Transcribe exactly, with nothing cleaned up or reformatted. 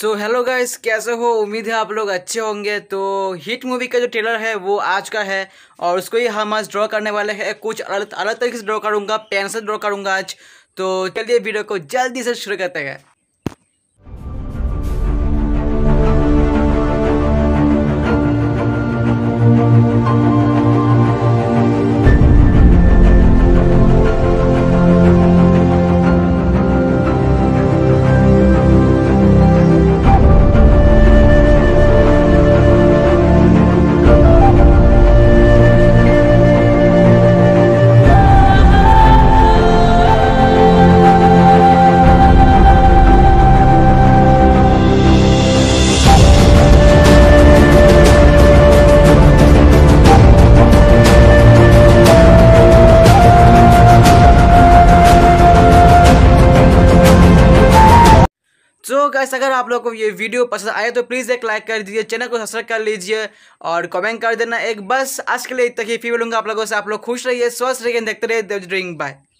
So hello guys, कैसे हो? उम्मीद है आप लोग अच्छे होंगे। तो हिट मूवी का जो ट्रेलर है वो आज का है और उसको ही हम आज ड्रॉ करने वाले हैं। कुछ अलग अलग तरीके से ड्रॉ करूँगा, पेन से ड्रॉ करूँगा आज। तो चलिए वीडियो को जल्दी से शुरू करते हैं। तो गाइस, अगर आप लोगों को ये वीडियो पसंद आए तो प्लीज़ एक लाइक कर दीजिए, चैनल को सब्सक्राइब कर लीजिए और कमेंट कर देना एक। बस आज के लिए इतना ही। फिर मिलूंगा आप लोगों से। आप लोग खुश रहिए, स्वस्थ रहिए, देखते रहिए देबोजित ड्राइंग। बाय।